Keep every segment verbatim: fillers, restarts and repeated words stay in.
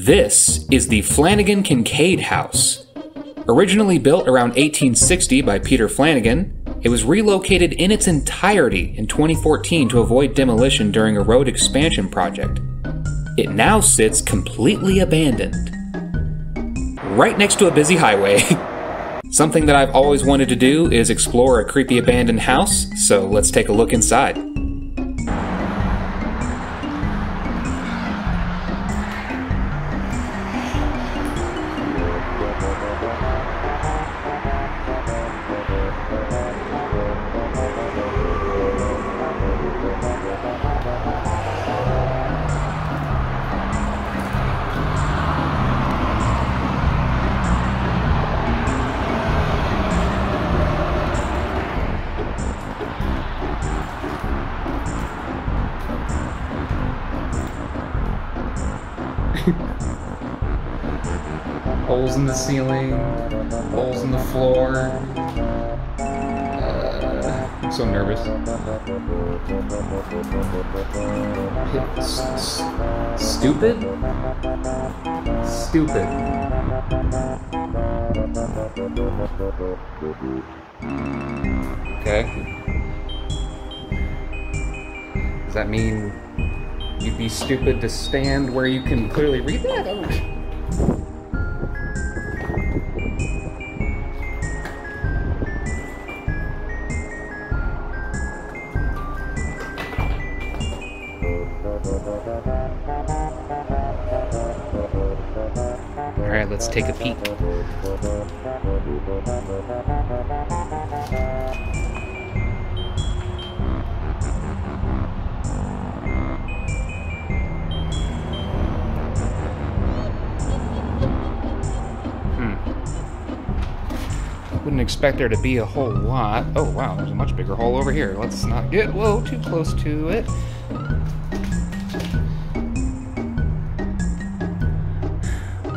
This is the Flanagan-Kincaid House. Originally built around eighteen sixty by Peter Flanagan, it was relocated in its entirety in twenty fourteen to avoid demolition during a road expansion project. It now sits completely abandoned, right next to a busy highway. Something that I've always wanted to do is explore a creepy abandoned house, so let's take a look inside. Holes in the ceiling, holes in the floor. Uh, I'm so nervous. St- stupid? Stupid. Okay. Does that mean you'd be stupid to stand where you can clearly read that? Oh. Alright, let's take a peek. Hmm. Wouldn't expect there to be a whole lot. Oh wow, there's a much bigger hole over here. Let's not get whoa too close to it.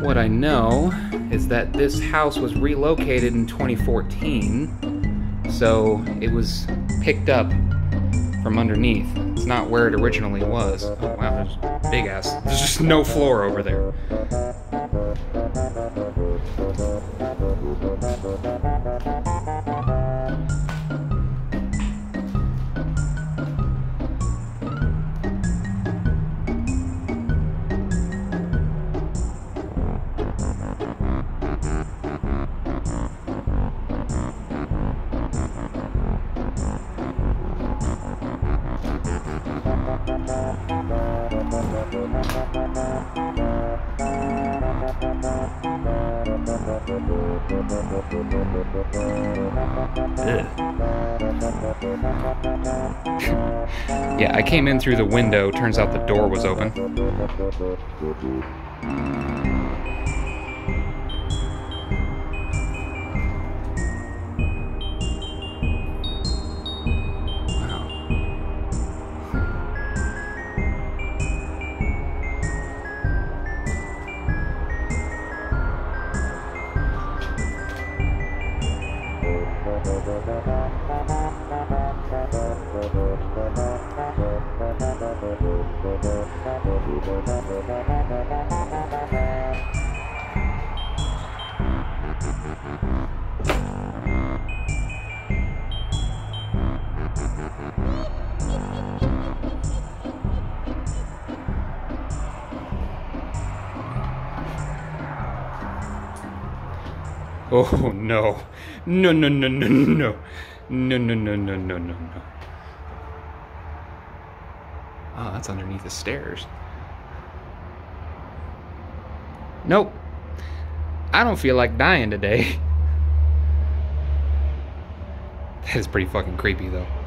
What I know is that this house was relocated in twenty fourteen, so it was picked up from underneath. It's not where it originally was. Oh wow, there's big ass. There's just no floor over there. Yeah, I came in through the window. Turns out the door was open. Oh no. No, no, no, no, no. No, no, no, no, no, no, no. Oh, that's underneath the stairs. Nope. I don't feel like dying today. That is pretty fucking creepy, though.